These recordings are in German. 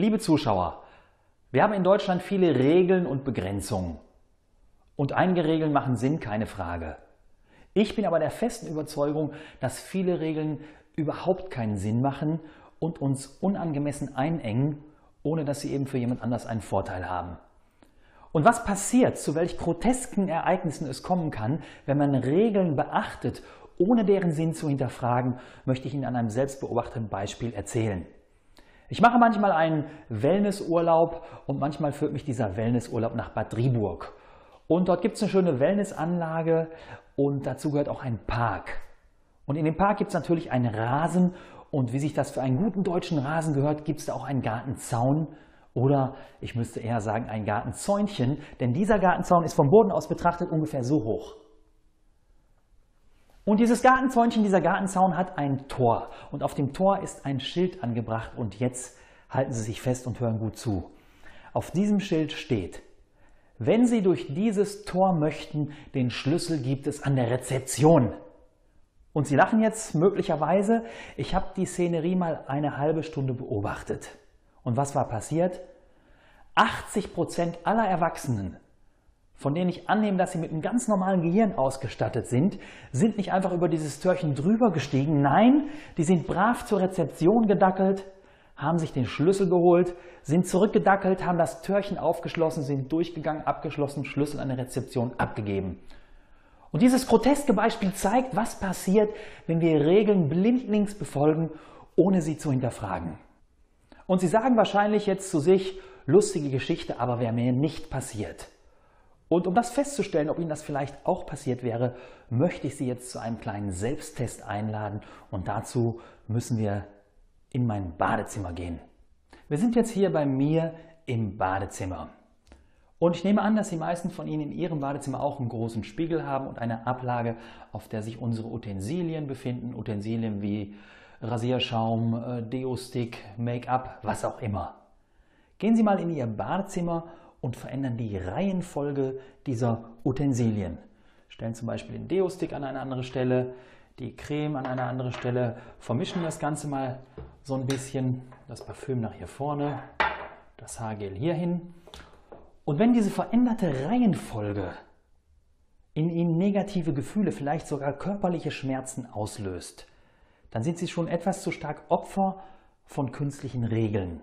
Liebe Zuschauer, wir haben in Deutschland viele Regeln und Begrenzungen. Und einige Regeln machen Sinn, keine Frage. Ich bin aber der festen Überzeugung, dass viele Regeln überhaupt keinen Sinn machen und uns unangemessen einengen, ohne dass sie eben für jemand anders einen Vorteil haben. Und was passiert, zu welch grotesken Ereignissen es kommen kann, wenn man Regeln beachtet, ohne deren Sinn zu hinterfragen, möchte ich Ihnen an einem selbstbeobachtenden Beispiel erzählen. Ich mache manchmal einen Wellnessurlaub und manchmal führt mich dieser Wellnessurlaub nach Bad Driburg. Und dort gibt es eine schöne Wellnessanlage und dazu gehört auch ein Park. Und in dem Park gibt es natürlich einen Rasen und wie sich das für einen guten deutschen Rasen gehört, gibt es da auch einen Gartenzaun oder ich müsste eher sagen ein Gartenzäunchen, denn dieser Gartenzaun ist vom Boden aus betrachtet ungefähr so hoch. Und dieses Gartenzäunchen, dieser Gartenzaun hat ein Tor und auf dem Tor ist ein Schild angebracht und jetzt halten Sie sich fest und hören gut zu. Auf diesem Schild steht: Wenn Sie durch dieses Tor möchten, den Schlüssel gibt es an der Rezeption. Und Sie lachen jetzt möglicherweise, ich habe die Szenerie mal eine halbe Stunde beobachtet. Und was war passiert? 80% aller Erwachsenen, von denen ich annehme, dass sie mit einem ganz normalen Gehirn ausgestattet sind, sind nicht einfach über dieses Türchen drüber gestiegen. Nein, die sind brav zur Rezeption gedackelt, haben sich den Schlüssel geholt, sind zurückgedackelt, haben das Türchen aufgeschlossen, sind durchgegangen, abgeschlossen, Schlüssel an der Rezeption abgegeben. Und dieses groteske Beispiel zeigt, was passiert, wenn wir Regeln blindlings befolgen, ohne sie zu hinterfragen. Und Sie sagen wahrscheinlich jetzt zu sich, lustige Geschichte, aber wäre mir nicht passiert. Und um das festzustellen, ob Ihnen das vielleicht auch passiert wäre, möchte ich Sie jetzt zu einem kleinen Selbsttest einladen und dazu müssen wir in mein Badezimmer gehen. Wir sind jetzt hier bei mir im Badezimmer und ich nehme an, dass die meisten von Ihnen in Ihrem Badezimmer auch einen großen Spiegel haben und eine Ablage, auf der sich unsere Utensilien befinden. Utensilien wie Rasierschaum, Deo-Stick, Make-up, was auch immer. Gehen Sie mal in Ihr Badezimmer und verändern die Reihenfolge dieser Utensilien. Stellen zum Beispiel den Deo-Stick an eine andere Stelle, die Creme an eine andere Stelle, vermischen das Ganze mal so ein bisschen, das Parfüm nach hier vorne, das Haargel hier hin. Und wenn diese veränderte Reihenfolge in Ihnen negative Gefühle, vielleicht sogar körperliche Schmerzen auslöst, dann sind Sie schon etwas zu stark Opfer von künstlichen Regeln.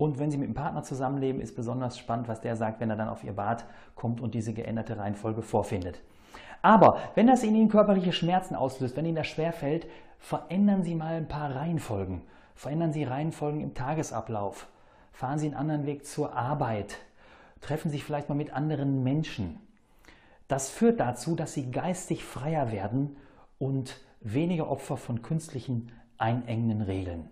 Und wenn Sie mit einem Partner zusammenleben, ist besonders spannend, was der sagt, wenn er dann auf Ihr Bad kommt und diese geänderte Reihenfolge vorfindet. Aber wenn das in Ihnen körperliche Schmerzen auslöst, wenn Ihnen das schwerfällt, verändern Sie mal ein paar Reihenfolgen. Verändern Sie Reihenfolgen im Tagesablauf. Fahren Sie einen anderen Weg zur Arbeit. Treffen sich vielleicht mal mit anderen Menschen. Das führt dazu, dass Sie geistig freier werden und weniger Opfer von künstlichen, einengenden Regeln.